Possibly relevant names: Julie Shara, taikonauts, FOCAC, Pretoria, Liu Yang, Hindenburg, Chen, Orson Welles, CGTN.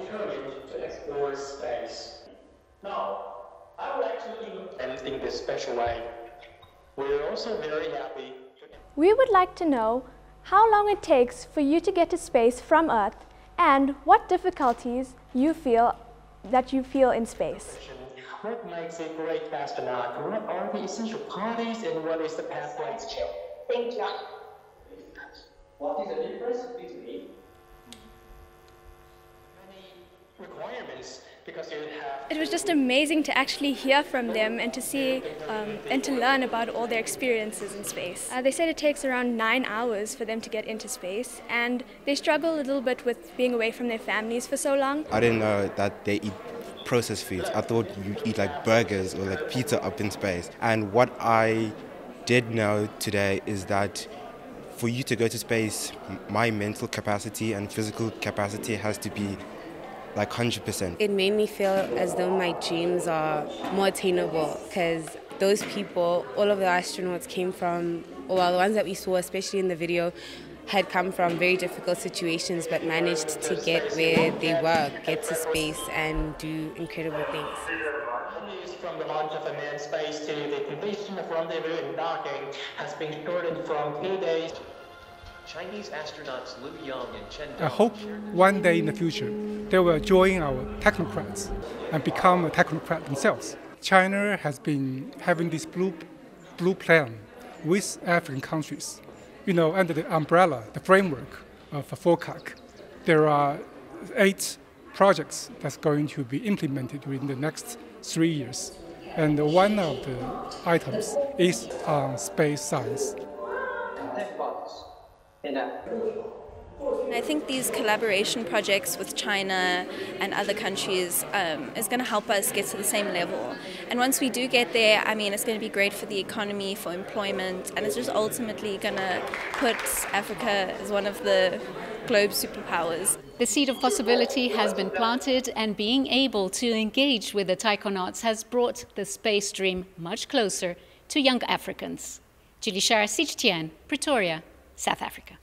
encouraged to explore space. Now, I would like to do in this special way. We're also very happy. We would like to know how long it takes for you to get to space from Earth and what difficulties you feel in space. What makes a great astronaut? What are the essential qualities and what is the pathway to change? Thank you. What is the difference between many requirements? Because you have it was just amazing to actually hear from them and to see and to learn about all their experiences in space. They said it takes around 9 hours for them to get into space, and they struggle a little bit with being away from their families for so long. I didn't know that they eat processed foods. I thought you eat like burgers or like pizza up in space. And what I did know today is that for you to go to space, my mental capacity and physical capacity has to be like 100%. It made me feel as though my dreams are more attainable, because those people, all of the astronauts came from, well, the ones that we saw, especially in the video, had come from very difficult situations but managed to get where they were, get to space and do incredible things. From the launch of a manned space to the completion of rendezvous and docking has been shortened from 2 days. Chinese astronauts Liu Yang and Chen. I hope one day in the future they will join our technocrats and become a technocrat themselves. China has been having this blue plan with African countries. You know, under the umbrella, the framework of FOCAC, there are 8 projects that's going to be implemented within the next 3 years. And one of the items is on space science. I think these collaboration projects with China and other countries is going to help us get to the same level. And once we do get there, I mean, it's going to be great for the economy, for employment, and it's just ultimately going to put Africa as one of the globe superpowers. The seed of possibility has been planted, and being able to engage with the taikonauts has brought the space dream much closer to young Africans. Julie Shara, CGTN, Pretoria, South Africa.